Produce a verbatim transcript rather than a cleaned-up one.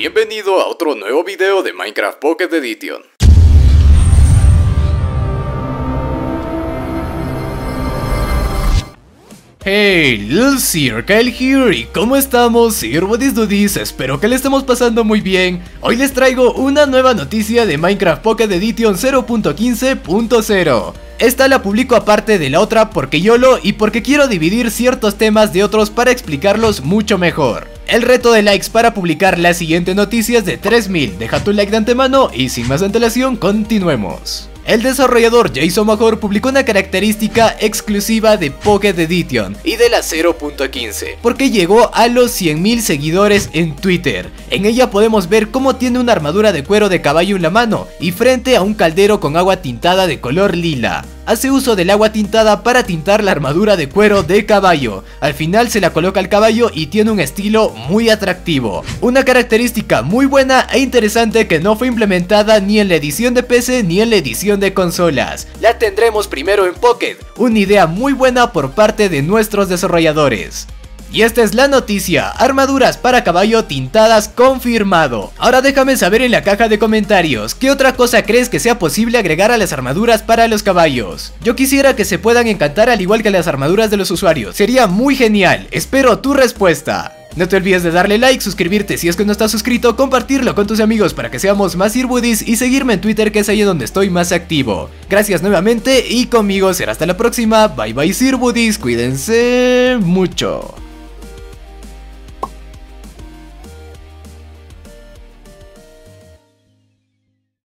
Bienvenido a otro nuevo video de Minecraft Pocket Edition. Hey, Lil Sir, Kyle here, ¿y cómo estamos? Sir Buddies Doodies, espero que le estemos pasando muy bien. Hoy les traigo una nueva noticia de Minecraft Pocket Edition cero punto quince punto cero. Esta la publico aparte de la otra porque YOLO y porque quiero dividir ciertos temas de otros para explicarlos mucho mejor. El reto de likes para publicar la siguiente noticia es de tres mil, deja tu like de antemano y sin más antelación continuemos. El desarrollador Jason Major publicó una característica exclusiva de Pocket Edition y de la cero punto quince porque llegó a los cien mil seguidores en Twitter. En ella podemos ver cómo tiene una armadura de cuero de caballo en la mano y frente a un caldero con agua tintada de color lila. Hace uso del agua tintada para tintar la armadura de cuero de caballo. Al final se la coloca al caballo y tiene un estilo muy atractivo. Una característica muy buena e interesante que no fue implementada ni en la edición de P C ni en la edición de consolas. La tendremos primero en Pocket. Una idea muy buena por parte de nuestros desarrolladores. Y esta es la noticia, armaduras para caballo tintadas confirmado. Ahora déjame saber en la caja de comentarios, ¿qué otra cosa crees que sea posible agregar a las armaduras para los caballos? Yo quisiera que se puedan encantar al igual que las armaduras de los usuarios, sería muy genial, espero tu respuesta. No te olvides de darle like, suscribirte si es que no estás suscrito, compartirlo con tus amigos para que seamos más Sir Buddies y seguirme en Twitter que es ahí donde estoy más activo. Gracias nuevamente y conmigo será hasta la próxima, bye bye Sir Buddies, cuídense mucho.